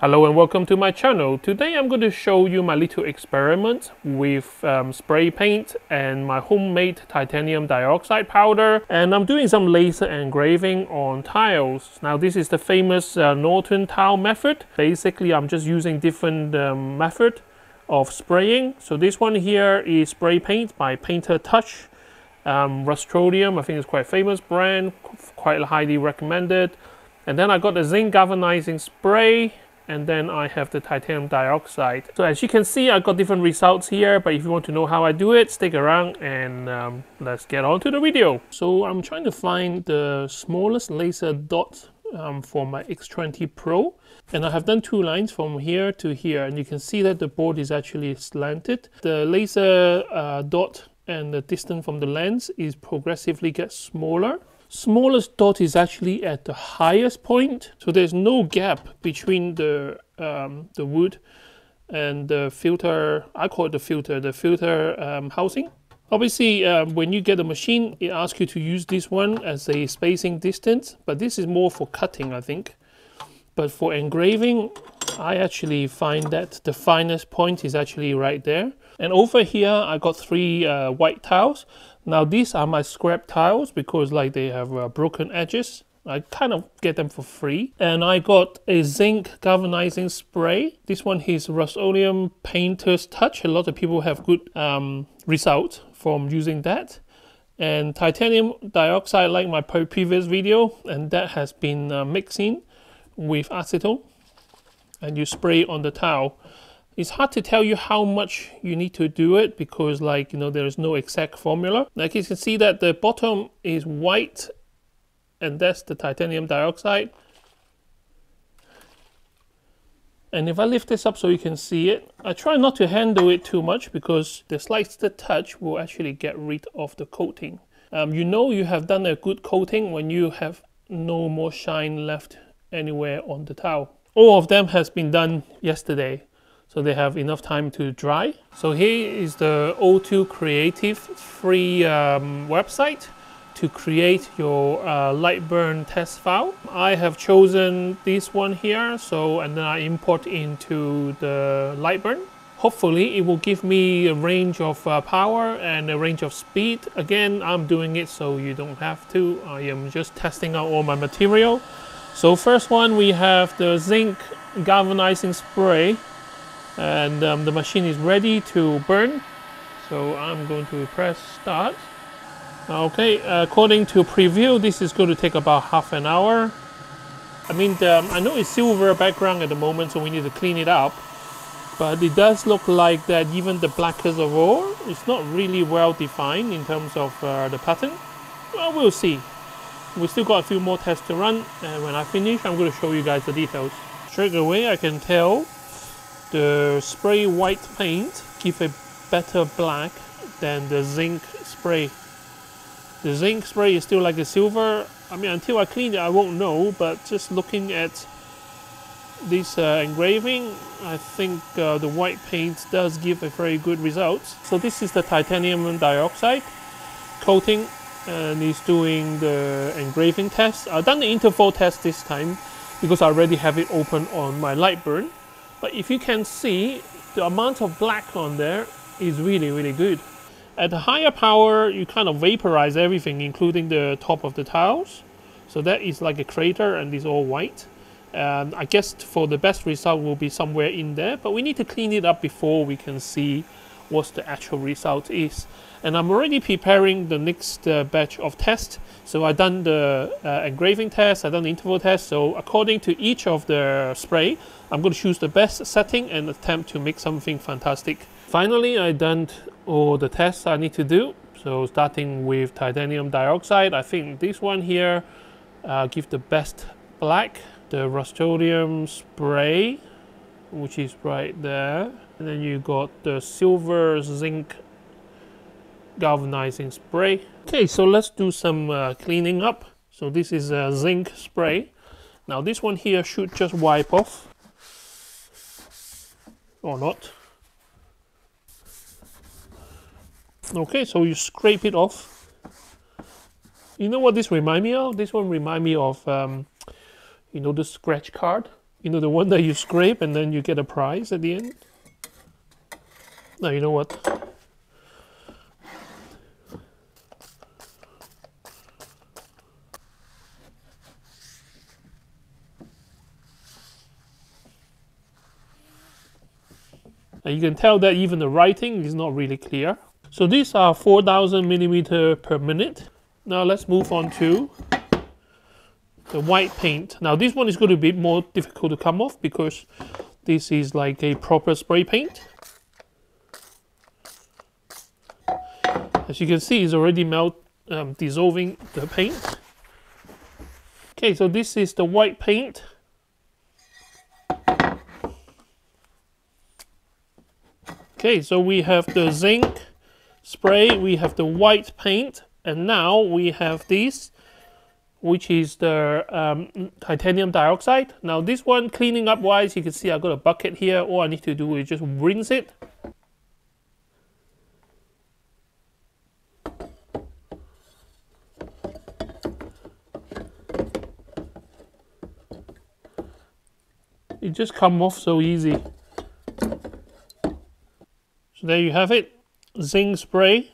Hello and welcome to my channel. Today I'm going to show you my little experiment with spray paint and my homemade titanium dioxide powder, and I'm doing some laser engraving on tiles. Now this is the famous Norton tile method. Basically I'm just using different method of spraying. So this one here is spray paint by Painter Touch, Rust-Oleum, I think it's quite a famous brand, quite highly recommended. And then I got the zinc galvanizing spray, and then I have the titanium dioxide. So as you can see, I got different results here, but if you want to know how I do it, stick around and let's get on to the video. So I'm trying to find the smallest laser dot for my X20 Pro. And I have done two lines from here to here, and you can see that the board is actually slanted. The laser dot and the distance from the lens is progressively gets smaller. Smallest dot is actually at the highest point, so there's no gap between the wood and the filter. I call it the filter housing. Obviously when you get a machine, it asks you to use this one as a spacing distance, but this is more for cutting, I think. But for engraving, I actually find that the finest point is actually right there. And over here I got three white tiles. Now these are my scrap tiles because like they have broken edges. I kind of get them for free. And I got a zinc galvanizing spray. This one is Rust-Oleum Painter's Touch. A lot of people have good results from using that. And titanium dioxide, like my previous video, and that has been mixed in with acetone, and you spray on the tile. It's hard to tell you how much you need to do it because, like, you know, there is no exact formula. Like you can see that the bottom is white, and that's the titanium dioxide. And if I lift this up so you can see it, I try not to handle it too much because the slightest touch will actually get rid of the coating. You know you have done a good coating when you have no more shine left anywhere on the tile. All of them has been done yesterday, so they have enough time to dry. So here is the O2 Creative free website to create your LightBurn test file. I have chosen this one here, so and then I import into the LightBurn. Hopefully it will give me a range of power and a range of speed. Again, I'm doing it so you don't have to. I am just testing out all my material. So first one, we have the zinc galvanizing spray. And the machine is ready to burn, so I'm going to press start. Okay, according to preview, this is going to take about half an hour. I mean, I know it's silver background at the moment, so we need to clean it up, but it does look like that even the blackest of all, it's not really well defined in terms of the pattern. Well, we'll see. We still got a few more tests to run, and when I finish, I'm going to show you guys the details. Straight away, I can tell the spray white paint gives a better black than the zinc spray. The zinc spray is still like a silver. I mean, until I clean it, I won't know, but just looking at this engraving, I think the white paint does give a very good result. So this is the titanium dioxide coating, and it's doing the engraving test. I've done the interval test this time because I already have it open on my LightBurn. But if you can see, the amount of black on there is really, really good. At a higher power, you kind of vaporize everything, including the top of the tiles. So that is like a crater and it's all white. I guess for the best result will be somewhere in there, but we need to clean it up before we can see what the actual result is. And I'm already preparing the next batch of tests. So I've done the engraving test, I've done the interval test. So according to each of the spray, I'm going to choose the best setting and attempt to make something fantastic. Finally, I've done all the tests I need to do. So starting with titanium dioxide, I think this one here gives the best black. The Rust-Oleum spray, which is right there. And then you got the silver zinc galvanizing spray. Okay, so let's do some cleaning up. So this is a zinc spray. Now this one here should just wipe off, or not. Okay, so you scrape it off. You know what this reminds me of? This one reminds me of, you know, the scratch card You know, the one that you scrape and then you get a prize at the end? Now, you know what? And you can tell that even the writing is not really clear. So these are 4,000 millimeter per minute. Now let's move on to the white paint. Now this one is going to be more difficult to come off because this is like a proper spray paint. As you can see, it's already dissolving the paint. Okay, so this is the white paint. Okay, so we have the zinc spray, we have the white paint, and now we have this, which is the titanium dioxide. Now this one, cleaning up wise, you can see I've got a bucket here. All I need to do is just rinse it. It just comes off so easy. So there you have it, zinc spray,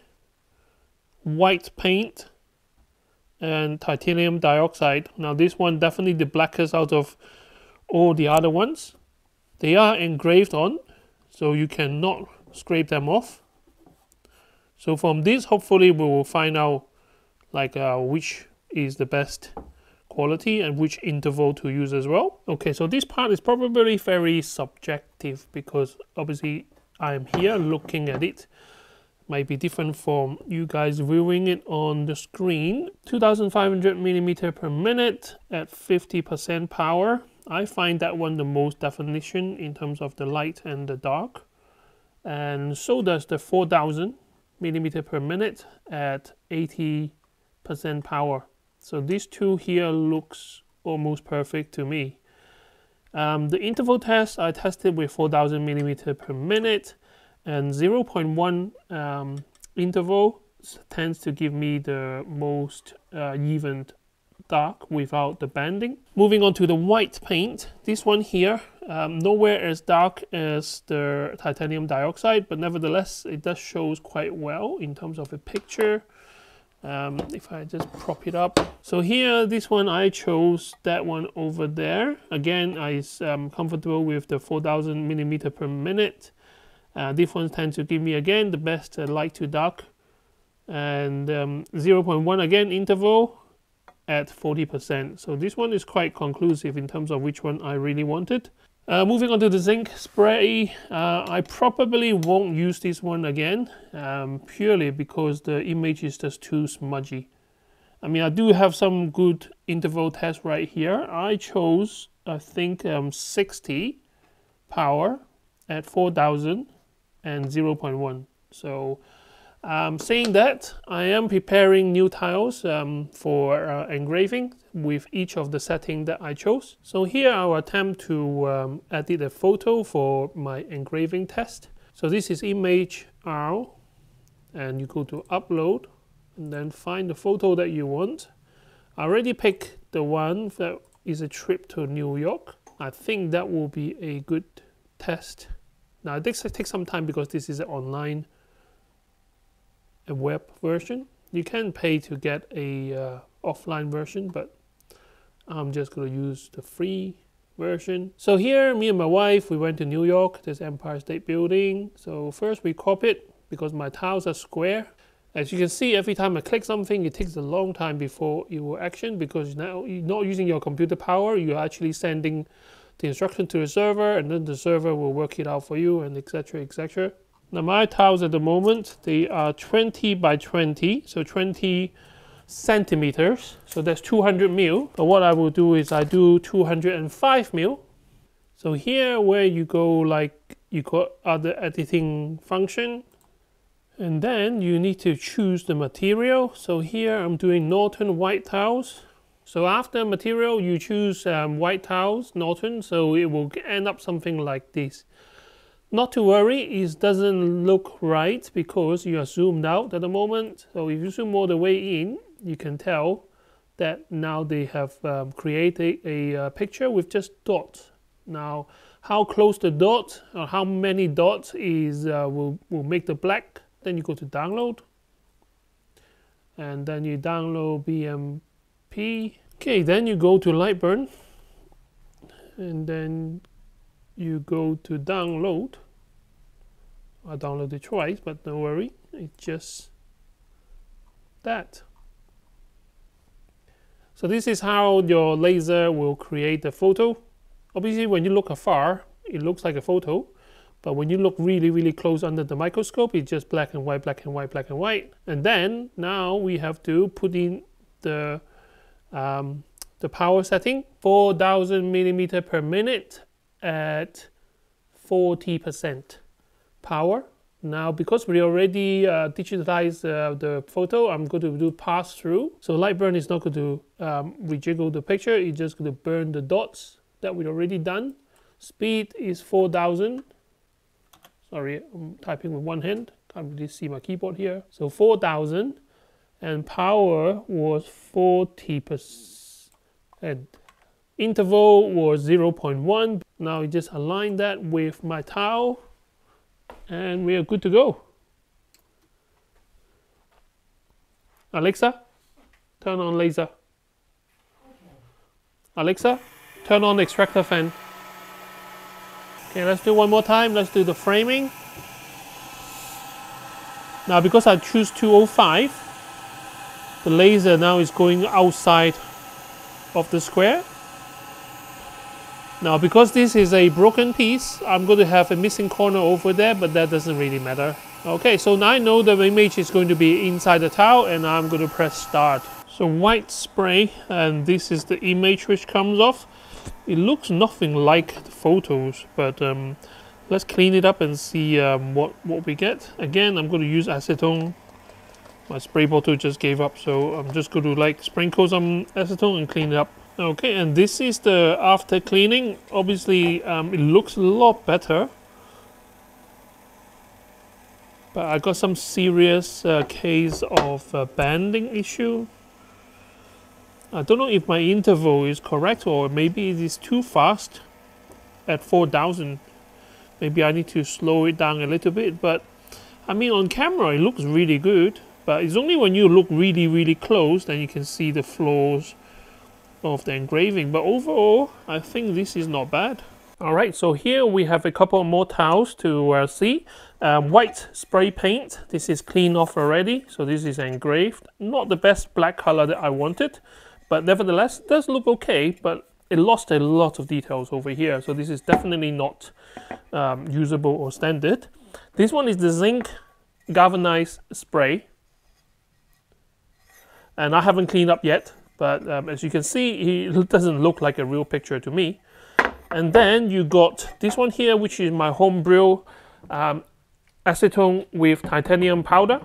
white paint, and titanium dioxide. Now this one definitely the blackest out of all the other ones. They are engraved on, so you cannot scrape them off. So from this, hopefully we will find out like which is the best quality and which interval to use as well. Okay, so this part is probably very subjective because obviously I'm here looking at it. Might be different from you guys viewing it on the screen. 2,500 millimeter per minute at 50% power. I find that one the most definition in terms of the light and the dark. And so does the 4,000 millimeter per minute at 80% power. So these two here looks almost perfect to me. The interval test I tested with 4,000 millimeter per minute, and 0.1 interval tends to give me the most even dark without the banding. Moving on to the white paint, this one here, nowhere as dark as the titanium dioxide, but nevertheless it does shows quite well in terms of a picture. If I just prop it up. So here, this one, I chose that one over there. Again, I'm comfortable with the 4,000 millimeter per minute. This one tends to give me, again, the best light to dark. And 0.1, again, interval at 40%. So this one is quite conclusive in terms of which one I really wanted. Moving on to the zinc spray, I probably won't use this one again, purely because the image is just too smudgy. I mean, I do have some good interval test right here. I chose, I think, 60 power at 4,000 and 0.1. So, saying that, I am preparing new tiles for engraving with each of the settings that I chose. So here I will attempt to edit a photo for my engraving test. So this is image R, and you go to upload and then find the photo that you want. I already picked the one that is a trip to New York. I think that will be a good test. Now it takes some time because this is an online a web version. You can pay to get a offline version, but I'm just going to use the free version. So here, me and my wife, we went to New York, this Empire State Building. So first we crop it because my tiles are square. As you can see, every time I click something, it takes a long time before it will action because now you're not using your computer power, you're actually sending the instruction to the server and then the server will work it out for you and etc, etc. Now my tiles at the moment, they are 20 by 20, so 20 centimeters. So that's 200 mil. But what I will do is I do 205 mil. So here where you go, like you got other editing function. And then you need to choose the material. So here I'm doing Norton white tiles. So after material, you choose white tiles, Norton. So it will end up something like this. Not to worry, it doesn't look right because you are zoomed out at the moment. So if you zoom all the way in, you can tell that now they have created a picture with just dots Now, how close the dot or how many dots is will make the black. Then you go to download, and then you download BMP. Okay, then you go to LightBurn, and then you go to download. I downloaded twice, but don't worry, it's just that. So this is how your laser will create a photo. Obviously, when you look afar, it looks like a photo, but when you look really, really close under the microscope, it's just black and white, black and white, black and white. And then now we have to put in the power setting, 4,000 mm/min at 40% power. Now, because we already digitized the photo, I'm going to do pass through. So LightBurn is not going to rejiggle the picture, it's just going to burn the dots that we've already done. Speed is 4,000. Sorry, I'm typing with one hand, can't really see my keyboard here. So 4,000, and power was 40%, and interval was 0.1. Now I just align that with my tile, and we are good to go. Alexa, turn on laser. Alexa, turn on extractor fan. Okay, let's do one more time. Let's do the framing. Now, because I choose 205, the laser now is going outside of the square. Now, because this is a broken piece, I'm going to have a missing corner over there, but that doesn't really matter. Okay, so now I know the image is going to be inside the tile, and I'm going to press start. So white spray, and this is the image which comes off. It looks nothing like the photos, but let's clean it up and see what we get. Again, I'm going to use acetone. My spray bottle just gave up, so I'm just going to like sprinkle some acetone and clean it up. Okay, and this is the after cleaning. Obviously, it looks a lot better, but I got some serious case of banding issue. I don't know if my interval is correct, or maybe it is too fast at 4,000. Maybe I need to slow it down a little bit, but I mean, on camera it looks really good, but it's only when you look really, really close, then you can see the flaws of the engraving. But overall, I think this is not bad. Alright, so here we have a couple more tiles to see. White spray paint, this is clean off already, so this is engraved. Not the best black color that I wanted, but nevertheless, it does look okay, but it lost a lot of details over here, so this is definitely not usable or standard. This one is the zinc galvanized spray, and I haven't cleaned up yet. But as you can see, it doesn't look like a real picture to me. And then you got this one here, which is my homebrew acetone with titanium powder.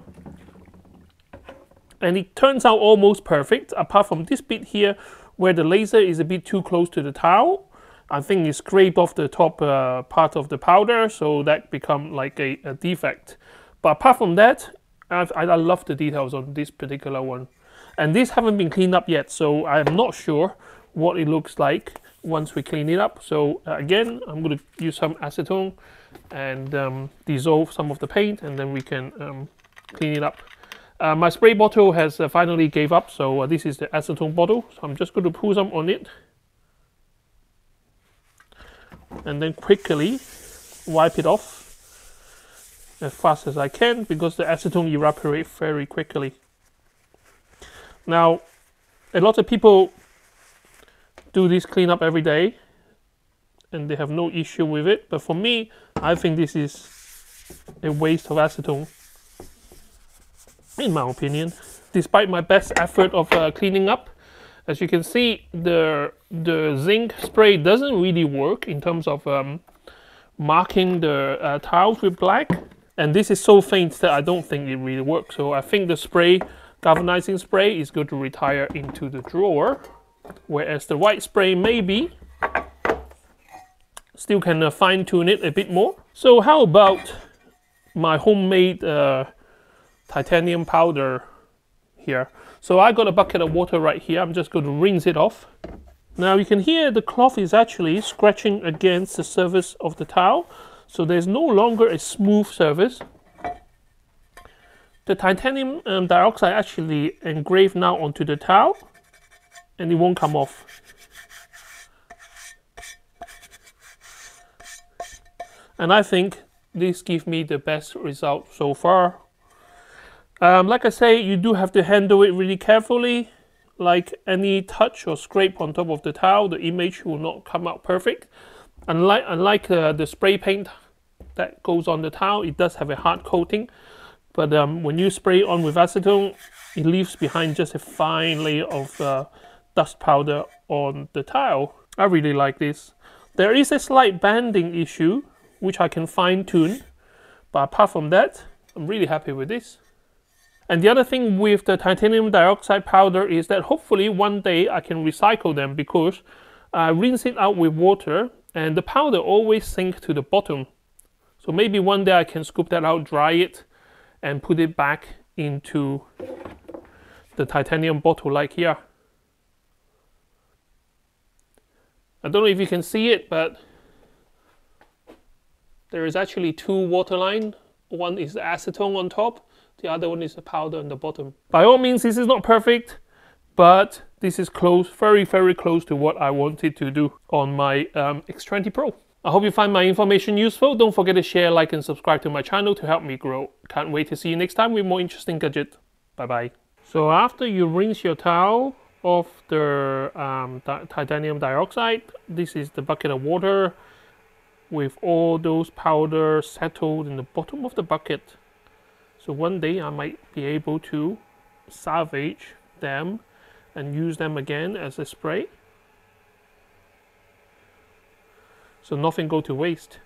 And it turns out almost perfect, apart from this bit here, where the laser is a bit too close to the tile. I think it scraped off the top part of the powder, so that become like a defect. But apart from that, I love the details on this particular one. And these haven't been cleaned up yet, so I'm not sure what it looks like once we clean it up. So again, I'm going to use some acetone and dissolve some of the paint, and then we can clean it up. My spray bottle has finally gave up, so this is the acetone bottle. So I'm just going to pour some on it. And then quickly wipe it off as fast as I can, because the acetone evaporates very quickly. Now, a lot of people do this cleanup every day, and they have no issue with it. But for me, I think this is a waste of acetone, in my opinion. Despite my best effort of cleaning up, as you can see, the zinc spray doesn't really work in terms of marking the tiles with black. And this is so faint that I don't think it really works. So I think the spray, galvanizing spray, is going to retire into the drawer, whereas the white spray maybe still can fine tune it a bit more. So how about my homemade titanium powder here? So I got a bucket of water right here. I'm just going to rinse it off. Now you can hear the cloth is actually scratching against the surface of the tile, so there's no longer a smooth surface. The titanium dioxide actually engraved now onto the tile, and it won't come off. And I think this gives me the best result so far. Like I say, you do have to handle it really carefully. Like any touch or scrape on top of the tile, the image will not come out perfect. Unlike the spray paint that goes on the tile, it does have a hard coating. But when you spray on with acetone, it leaves behind just a fine layer of dust powder on the tile. I really like this. There is a slight banding issue, which I can fine tune. But apart from that, I'm really happy with this. And the other thing with the titanium dioxide powder is that hopefully one day I can recycle them, because I rinse it out with water and the powder always sinks to the bottom. So maybe one day I can scoop that out, dry it and put it back into the titanium bottle like here. I don't know if you can see it, but there is actually two water lines. One is the acetone on top. The other one is the powder on the bottom. By all means, this is not perfect, but this is close, very, very close to what I wanted to do on my X20 Pro. I hope you find my information useful. Don't forget to share, like, and subscribe to my channel to help me grow. Can't wait to see you next time with more interesting gadget. Bye-bye. So after you rinse your towel off the titanium dioxide, this is the bucket of water with all those powders settled in the bottom of the bucket. So one day I might be able to salvage them and use them again as a spray. So nothing go to waste.